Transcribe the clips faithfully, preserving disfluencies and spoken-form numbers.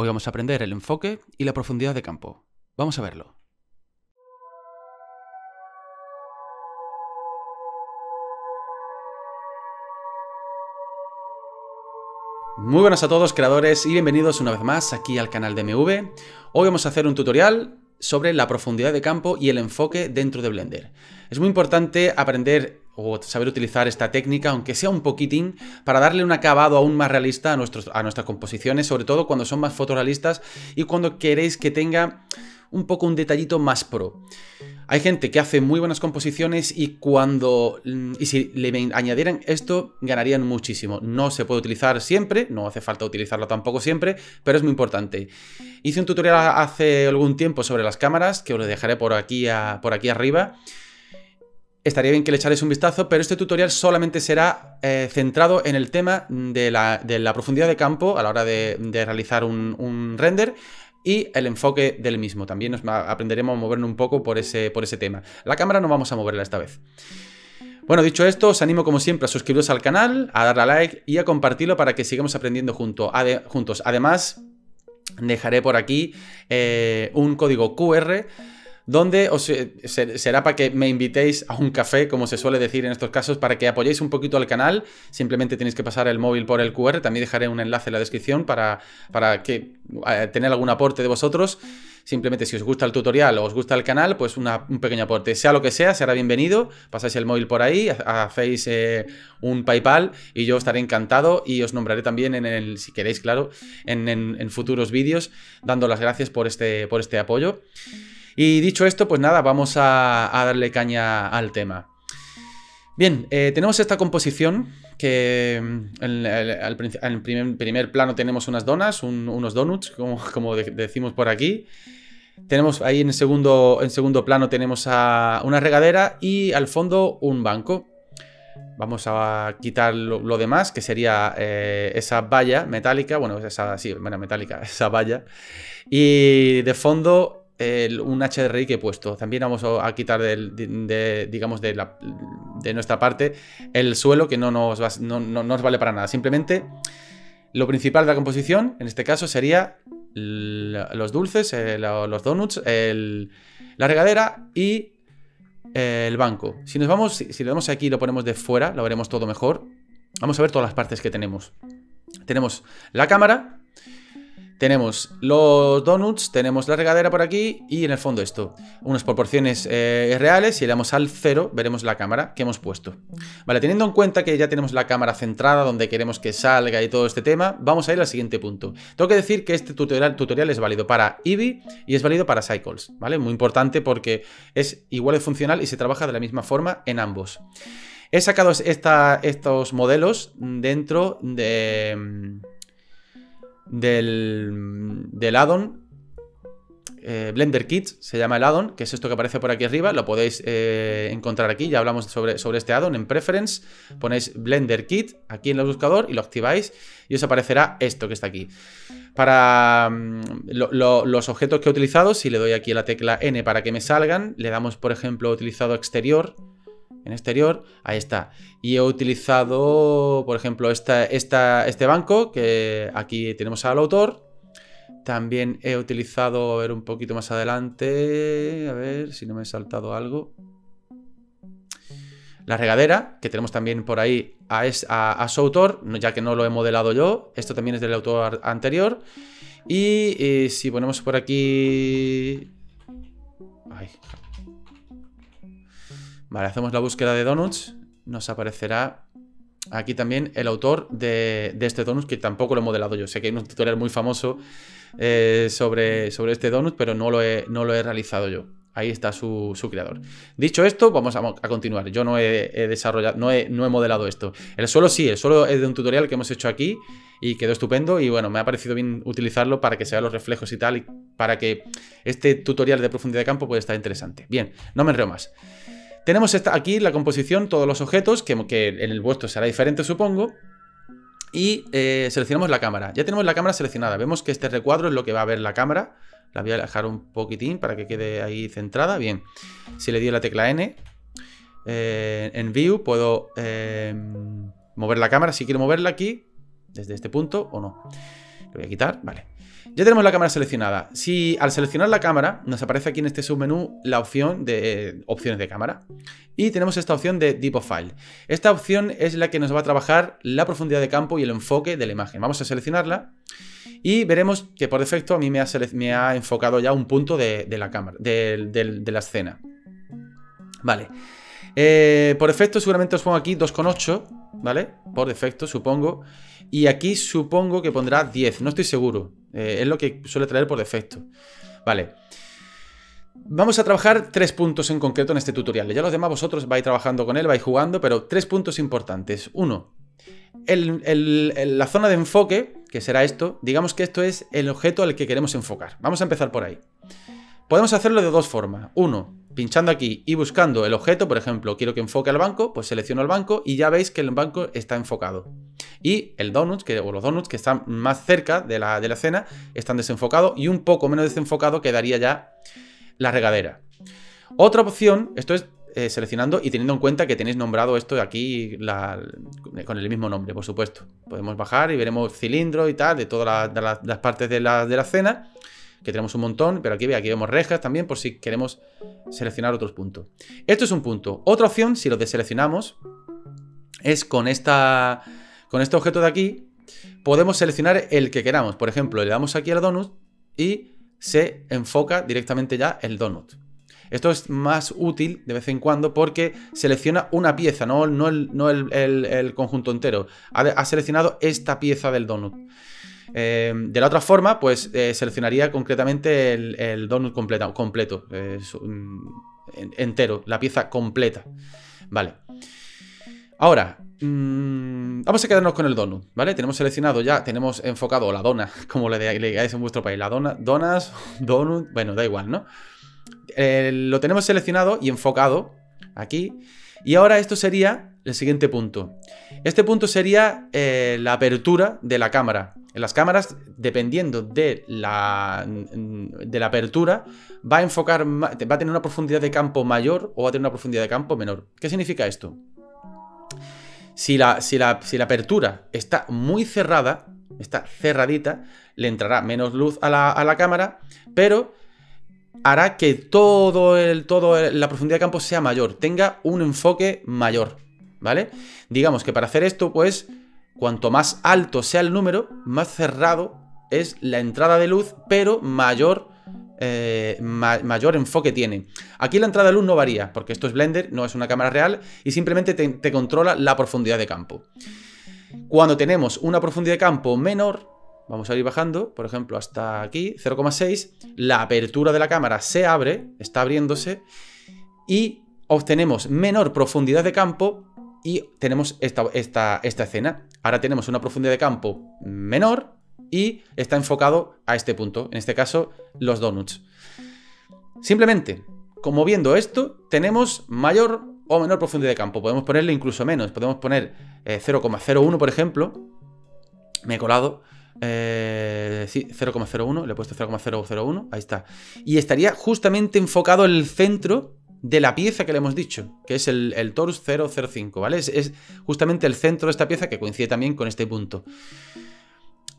Hoy vamos a aprender el enfoque y la profundidad de campo. Vamos a verlo. Muy buenas a todos creadores y bienvenidos una vez más aquí al canal de M V. Hoy vamos a hacer un tutorial sobre la profundidad de campo y el enfoque dentro de Blender. Es muy importante aprender o saber utilizar esta técnica, aunque sea un poquitín, para darle un acabado aún más realista a, nuestros, a nuestras composiciones, sobre todo cuando son más fotorrealistas y cuando queréis que tenga un poco un detallito más pro. Hay gente que hace muy buenas composiciones y cuando y si le añadieran esto ganarían muchísimo. No se puede utilizar siempre, no hace falta utilizarlo tampoco siempre, pero es muy importante. Hice un tutorial hace algún tiempo sobre las cámaras, que os lo dejaré por aquí, a, por aquí arriba. Estaría bien que le echaréis un vistazo, pero este tutorial solamente será eh, centrado en el tema de la, de la profundidad de campo a la hora de, de realizar un, un render y el enfoque del mismo. También nos aprenderemos a movernos un poco por ese, por ese tema. La cámara no vamos a moverla esta vez. Bueno, dicho esto, os animo como siempre a suscribiros al canal, a darle a like y a compartirlo para que sigamos aprendiendo junto, ade, juntos. Además, dejaré por aquí eh, un código cu erre donde os, ser, será para que me invitéis a un café, como se suele decir en estos casos, para que apoyéis un poquito al canal. Simplemente tenéis que pasar el móvil por el cu erre. También dejaré un enlace en la descripción para, para que eh, tener algún aporte de vosotros. Simplemente si os gusta el tutorial o os gusta el canal, pues una, un pequeño aporte, sea lo que sea, será bienvenido. Pasáis el móvil por ahí, hacéis eh, un PayPal y yo estaré encantado y os nombraré también en el, si queréis, claro, en, en, en futuros vídeos, dando las gracias por este, por este apoyo. Y dicho esto, pues nada, vamos a, a darle caña al tema. Bien, eh, tenemos esta composición que en el, el, el primer, primer plano tenemos unas donas, un, unos donuts, como, como de, decimos por aquí. Tenemos ahí en el segundo, en segundo plano tenemos a una regadera y al fondo un banco. Vamos a quitar lo, lo demás, que sería eh, esa valla metálica, bueno, esa sí, bueno, metálica, esa valla. Y de fondo un hache de erre i que he puesto. También vamos a quitar del, de, de, digamos de, la, de nuestra parte el suelo, que no nos, va, no, no, no nos vale para nada. Simplemente lo principal de la composición, en este caso, sería los dulces, eh, los donuts, el, la regadera y el banco. Si nos vamos, si lo damos aquí y lo ponemos de fuera, lo veremos todo mejor. Vamos a ver todas las partes que tenemos. Tenemos la cámara, tenemos los donuts, tenemos la regadera por aquí y en el fondo esto. Unas proporciones eh, reales. Si le damos al cero, veremos la cámara que hemos puesto. Vale, teniendo en cuenta que ya tenemos la cámara centrada donde queremos que salga y todo este tema, vamos a ir al siguiente punto. Tengo que decir que este tutorial, tutorial es válido para Eevee y es válido para Cycles, ¿vale? Muy importante porque es igual de funcional y se trabaja de la misma forma en ambos. He sacado esta, estos modelos dentro de... Del, del addon eh, Blender Kit, se llama el addon, que es esto que aparece por aquí arriba. Lo podéis eh, encontrar aquí, ya hablamos sobre, sobre este addon. En Preference ponéis Blender Kit aquí en el buscador y lo activáis y os aparecerá esto que está aquí. Para um, lo, lo, los objetos que he utilizado, si le doy aquí a la tecla ene para que me salgan, le damos por ejemplo utilizado exterior. En exterior, ahí está. Y he utilizado, por ejemplo, esta, esta, este banco, que aquí tenemos al autor. También he utilizado, a ver, un poquito más adelante, a ver si no me he saltado algo. La regadera, que tenemos también por ahí a, a, a su autor, ya que no lo he modelado yo. Esto también es del autor anterior. Y eh, si ponemos por aquí... Ay... Vale, hacemos la búsqueda de donuts, nos aparecerá aquí también el autor de, de este donut, que tampoco lo he modelado yo. Sé que hay un tutorial muy famoso eh, sobre, sobre este donut, pero no lo he, no lo he realizado yo. Ahí está su, su creador. Dicho esto, vamos a, a continuar. Yo no he, he desarrollado, no he, no he modelado esto. El suelo sí, el suelo es de un tutorial que hemos hecho aquí y quedó estupendo. Y bueno, me ha parecido bien utilizarlo para que se vean los reflejos y tal, y para que este tutorial de profundidad de campo pueda estar interesante. Bien, no me enreo más. Tenemos esta, aquí la composición, todos los objetos, que, que en el vuestro será diferente, supongo. Y eh, seleccionamos la cámara. Ya tenemos la cámara seleccionada. Vemos que este recuadro es lo que va a ver la cámara. La voy a alejar un poquitín para que quede ahí centrada. Bien, si le doy la tecla ene, eh, en View puedo eh, mover la cámara. Si quiero moverla aquí, desde este punto o no. Lo voy a quitar, vale. Ya tenemos la cámara seleccionada. Si al seleccionar la cámara nos aparece aquí en este submenú la opción de eh, opciones de cámara y tenemos esta opción de tipo file. Esta opción es la que nos va a trabajar la profundidad de campo y el enfoque de la imagen. Vamos a seleccionarla y veremos que por defecto a mí me ha, me ha enfocado ya un punto de, de la cámara, de, de, de la escena. Vale. Eh, por defecto seguramente os pongo aquí dos coma ocho, ¿vale? Por defecto supongo. Y aquí supongo que pondrá diez, no estoy seguro. Eh, es lo que suele traer por defecto. Vale. Vamos a trabajar tres puntos en concreto en este tutorial. Ya los demás vosotros vais trabajando con él, vais jugando, pero tres puntos importantes. Uno, el, el, el, la zona de enfoque, que será esto. Digamos que esto es el objeto al que queremos enfocar. Vamos a empezar por ahí. Podemos hacerlo de dos formas. Uno, pinchando aquí y buscando el objeto, por ejemplo, quiero que enfoque al banco, pues selecciono el banco y ya veis que el banco está enfocado. Y el donut, que, o los donuts que están más cerca de la, de la escena, están desenfocados y un poco menos desenfocado quedaría ya la regadera. Otra opción, esto es eh, seleccionando y teniendo en cuenta que tenéis nombrado esto de aquí la, con el mismo nombre, por supuesto. Podemos bajar y veremos cilindro y tal, de todas la, de la, las partes de la, de la escena, que tenemos un montón, pero aquí, aquí vemos rejas también por si queremos seleccionar otros puntos. Esto es un punto. Otra opción, si lo deseleccionamos, es con, esta, con este objeto de aquí, podemos seleccionar el que queramos. Por ejemplo, le damos aquí al donut y se enfoca directamente ya el donut. Esto es más útil de vez en cuando porque selecciona una pieza, no, no, el, no el, el, el conjunto entero. Ha, ha seleccionado esta pieza del donut. Eh, de la otra forma, pues eh, seleccionaría concretamente el, el donut completa, completo, eh, entero, la pieza completa. Vale. Ahora, mmm, vamos a quedarnos con el donut, ¿vale? Tenemos seleccionado ya, tenemos enfocado la dona, como le digáis en vuestro país, la dona, donas, donut, bueno, da igual, ¿no? Eh, lo tenemos seleccionado y enfocado aquí. Y ahora esto sería el siguiente punto. Este punto sería eh, la apertura de la cámara. En las cámaras, dependiendo de la, de la apertura, va a enfocar, va a tener una profundidad de campo mayor o va a tener una profundidad de campo menor. ¿Qué significa esto? Si la, si la, si la apertura está muy cerrada, está cerradita, le entrará menos luz a la, a la cámara, pero hará que todo el, todo el, la profundidad de campo sea mayor, tenga un enfoque mayor, ¿vale? Digamos que para hacer esto, pues, cuanto más alto sea el número, más cerrado es la entrada de luz, pero mayor, eh, ma mayor enfoque tiene. Aquí la entrada de luz no varía, porque esto es Blender, no es una cámara real, y simplemente te, te controla la profundidad de campo. Cuando tenemos una profundidad de campo menor, vamos a ir bajando, por ejemplo, hasta aquí, cero coma seis, la apertura de la cámara se abre, está abriéndose, y obtenemos menor profundidad de campo, y tenemos esta, esta, esta escena. Ahora tenemos una profundidad de campo menor y está enfocado a este punto, en este caso los donuts. Simplemente, como viendo esto, tenemos mayor o menor profundidad de campo. Podemos ponerle incluso menos, podemos poner eh, cero coma cero uno, por ejemplo. Me he colado, eh, sí, cero coma cero uno, le he puesto cero coma cero cero uno, ahí está. Y estaría justamente enfocado el centro de la pieza que le hemos dicho, que es el, el torus cero cero cinco, ¿vale? Es, es justamente el centro de esta pieza que coincide también con este punto.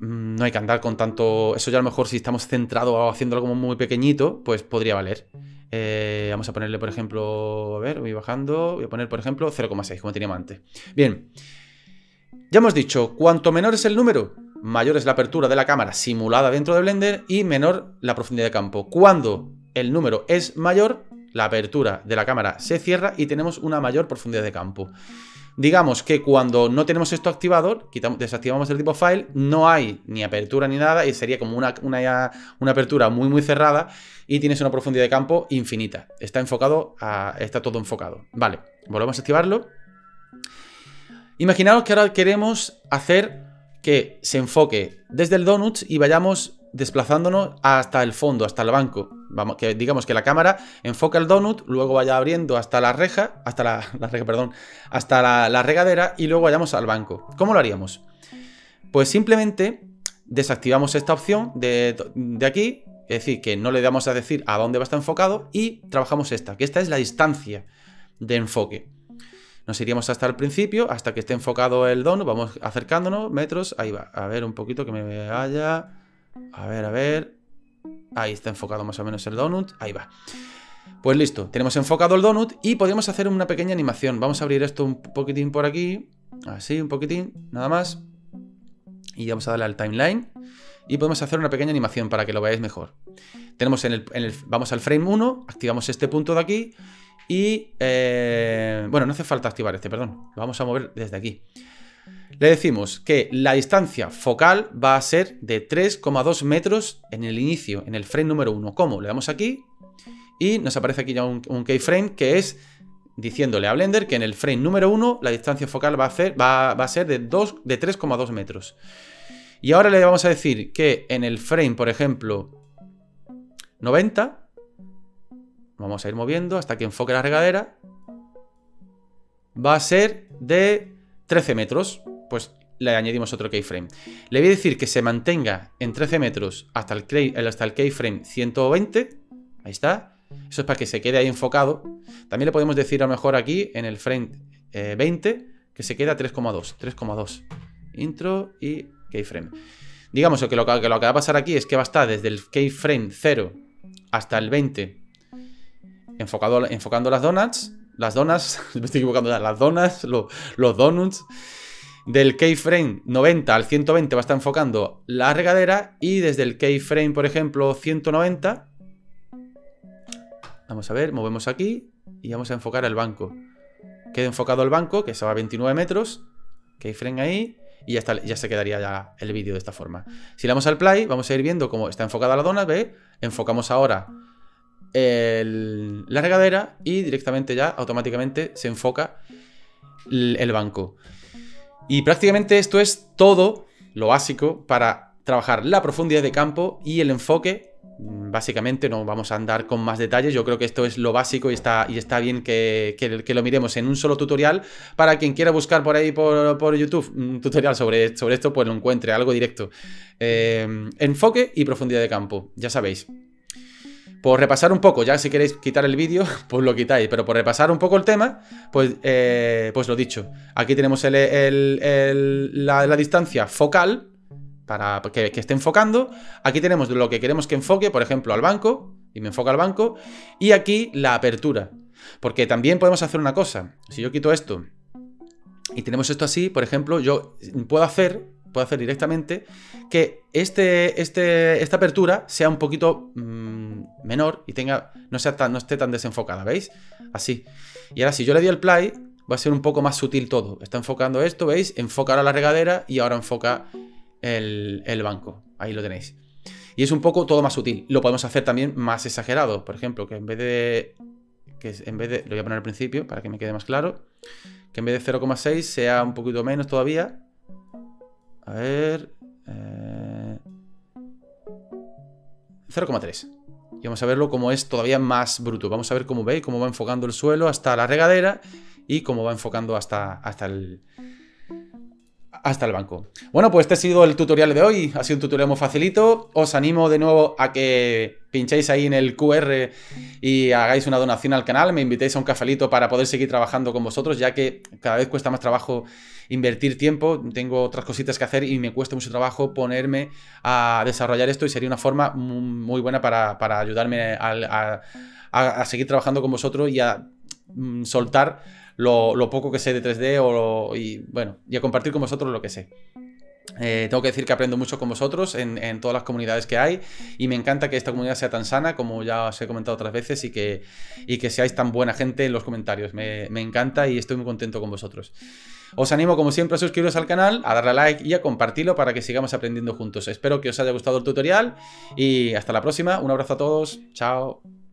No hay que andar con tanto... Eso ya a lo mejor si estamos centrados o haciendo algo muy pequeñito, pues podría valer. Eh, vamos a ponerle, por ejemplo... A ver, voy bajando. Voy a poner, por ejemplo, cero coma seis, como teníamos antes. Bien. Ya hemos dicho, cuanto menor es el número, mayor es la apertura de la cámara simulada dentro de Blender y menor la profundidad de campo. Cuando el número es mayor, la apertura de la cámara se cierra y tenemos una mayor profundidad de campo. Digamos que cuando no tenemos esto activado, quitamos, desactivamos el tipo file, no hay ni apertura ni nada y sería como una, una, una apertura muy muy cerrada y tienes una profundidad de campo infinita. Está enfocado, a, está todo enfocado. Vale, volvemos a activarlo. Imaginaos que ahora queremos hacer que se enfoque desde el donut y vayamos desplazándonos hasta el fondo, hasta el banco. Vamos, que digamos que la cámara enfoca el donut, luego vaya abriendo hasta la reja, hasta la, la reja, perdón, hasta la, la regadera y luego vayamos al banco. ¿Cómo lo haríamos? Pues simplemente desactivamos esta opción de, de aquí, es decir, que no le damos a decir a dónde va a estar enfocado y trabajamos esta, que esta es la distancia de enfoque. Nos iríamos hasta el principio, hasta que esté enfocado el donut, vamos acercándonos, metros, ahí va, a ver un poquito que me vaya... A ver, a ver. Ahí está enfocado más o menos el donut. Ahí va. Pues listo, tenemos enfocado el donut y podríamos hacer una pequeña animación. Vamos a abrir esto un poquitín por aquí. Así, un poquitín, nada más. Y vamos a darle al timeline. Y podemos hacer una pequeña animación para que lo veáis mejor. Tenemos en el, en el, vamos al frame uno, activamos este punto de aquí. Y, eh, bueno, no hace falta activar este, perdón. Lo vamos a mover desde aquí. Le decimos que la distancia focal va a ser de tres coma dos metros en el inicio, en el frame número uno. ¿Cómo? Le damos aquí y nos aparece aquí ya un, un keyframe que es diciéndole a Blender que en el frame número uno la distancia focal va a, hacer, va, va a ser de, de tres coma dos metros. Y ahora le vamos a decir que en el frame, por ejemplo, noventa, vamos a ir moviendo hasta que enfoque la regadera, va a ser de trece metros. Pues le añadimos otro keyframe. Le voy a decir que se mantenga en trece metros hasta el, key, hasta el keyframe ciento veinte. Ahí está. Eso es para que se quede ahí enfocado. También le podemos decir a lo mejor aquí en el frame eh, veinte que se queda tres coma dos. tres coma dos. Intro y keyframe. Digamos que lo, que lo que va a pasar aquí es que va a estar desde el keyframe cero hasta el veinte enfocado, enfocando las donuts. Las donuts, me estoy equivocando ya, las donuts, lo, los donuts. Del keyframe noventa al ciento veinte va a estar enfocando la regadera y desde el keyframe, por ejemplo, ciento noventa, vamos a ver, movemos aquí y vamos a enfocar el banco. Queda enfocado el banco, que se va a veintinueve metros, keyframe ahí y ya, está, ya se quedaría ya el vídeo de esta forma. Si le damos al play, vamos a ir viendo cómo está enfocada la dona, ¿ve? Enfocamos ahora el, la regadera y directamente ya automáticamente se enfoca el, el banco. Y prácticamente esto es todo lo básico para trabajar la profundidad de campo y el enfoque. Básicamente no vamos a andar con más detalles, yo creo que esto es lo básico y está, y está bien que, que, que lo miremos en un solo tutorial. Para quien quiera buscar por ahí por, por YouTube un tutorial sobre, sobre esto, pues lo encuentre, algo directo. Eh, enfoque y profundidad de campo, ya sabéis. Por repasar un poco, ya si queréis quitar el vídeo, pues lo quitáis, pero por repasar un poco el tema, pues, eh, pues lo dicho. Aquí tenemos el, el, el, la, la distancia focal para que, que esté enfocando. Aquí tenemos lo que queremos que enfoque, por ejemplo, al banco, y me enfoca al banco. Y aquí la apertura, porque también podemos hacer una cosa. Si yo quito esto y tenemos esto así, por ejemplo, yo puedo hacer... puedo hacer directamente que este, este, esta apertura sea un poquito mmm, menor y tenga, no, sea tan, no esté tan desenfocada, ¿veis? Así. Y ahora si yo le doy el play, va a ser un poco más sutil todo. Está enfocando esto, ¿veis? Enfoca ahora la regadera y ahora enfoca el, el banco. Ahí lo tenéis. Y es un poco todo más sutil. Lo podemos hacer también más exagerado. Por ejemplo, que en vez de... que en vez de lo voy a poner al principio para que me quede más claro. Que en vez de cero coma seis sea un poquito menos todavía. A ver... Eh, cero coma tres. Y vamos a verlo como es todavía más bruto. Vamos a ver cómo veis, cómo va enfocando el suelo hasta la regadera y cómo va enfocando hasta, hasta el... hasta el banco. Bueno, pues este ha sido el tutorial de hoy. Ha sido un tutorial muy facilito. Os animo de nuevo a que pinchéis ahí en el cu erre y hagáis una donación al canal. Me invitéis a un cafelito para poder seguir trabajando con vosotros, ya que cada vez cuesta más trabajo invertir tiempo. Tengo otras cositas que hacer y me cuesta mucho trabajo ponerme a desarrollar esto y sería una forma muy buena para, para ayudarme a, a, a seguir trabajando con vosotros y a mm, soltar... Lo, lo poco que sé de tres D o lo, y bueno, y a compartir con vosotros lo que sé. Eh, tengo que decir que aprendo mucho con vosotros en, en todas las comunidades que hay y me encanta que esta comunidad sea tan sana, como ya os he comentado otras veces, y que, y que seáis tan buena gente en los comentarios. Me, me encanta y estoy muy contento con vosotros. Os animo como siempre a suscribiros al canal, a darle a like y a compartirlo para que sigamos aprendiendo juntos. Espero que os haya gustado el tutorial y hasta la próxima. Un abrazo a todos. Chao.